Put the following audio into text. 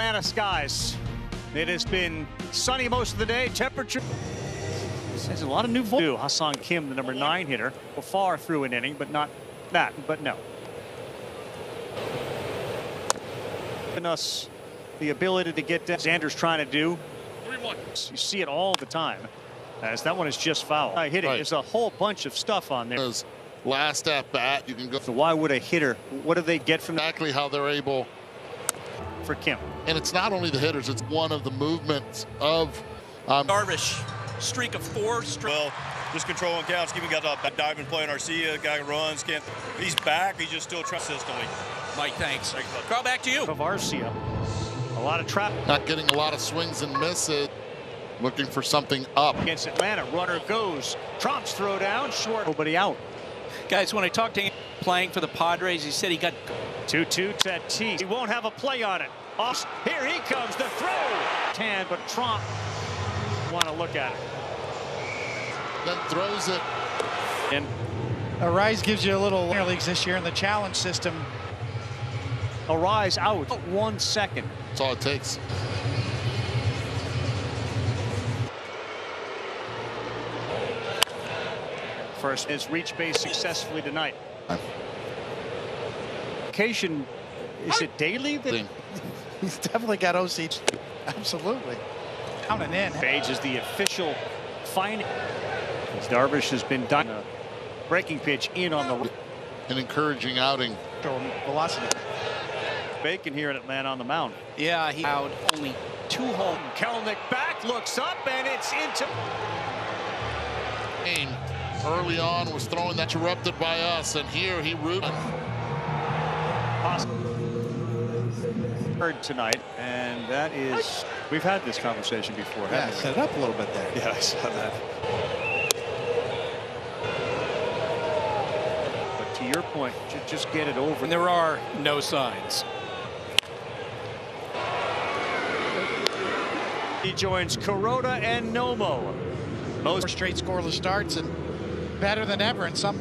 Atlanta skies. It has been sunny most of the day. Temperature. There's a lot of new voices. Ha-Seong Kim, the number 9 hitter, will far through an inning, but not that. But no. Given us the ability to get that. Xander's trying to do. 3-1. You see it all the time. As that one is just foul. Hitting right. There's a whole bunch of stuff on there. Last at bat, you can go. So why would a hitter? What do they get from exactly how they're able? For Kemp. And it's not only the hitters, it's one of the movements of Darvish. Streak of 4. Well, just control on counts. Keeping got that diving play on Arcia. Guy runs. Can't. He's back. He's just still consistently. Mike, thanks. Carl, back to you. Of Arcia. A lot of trap. Not getting a lot of swings and misses. Looking for something up. Against Atlanta, runner goes. Trump's throw down. Short. Nobody out. Guys, when I talked to him playing for the Padres, he said he got 2-2 Tatis. He won't have a play on it. Off. Here he comes, the throw. But Trump want to look at it. Then throws it. And Arise gives you a little minor leagues this year in the challenge system. Arise out 1 second. That's all it takes. First is reach base successfully tonight. Vacation, is it daily? He's definitely got OC. Absolutely. Down and in. Page is the official fine. Darvish has been done. Breaking pitch in on the. An encouraging outing. Velocity. Bacon here in Atlanta on the mound. Yeah, he out only 2 home. Kellnick back, looks up, and it's into. Aim. Early on was throwing that's erupted by us, and here he rooted. Heard tonight, and that is we've had this conversation before. Yeah, set it up a little bit there. Yeah, I saw that. But to your point, just get it over. And there are no signs. He joins Kuroda and Nomo. Most straight scoreless starts and better than ever in some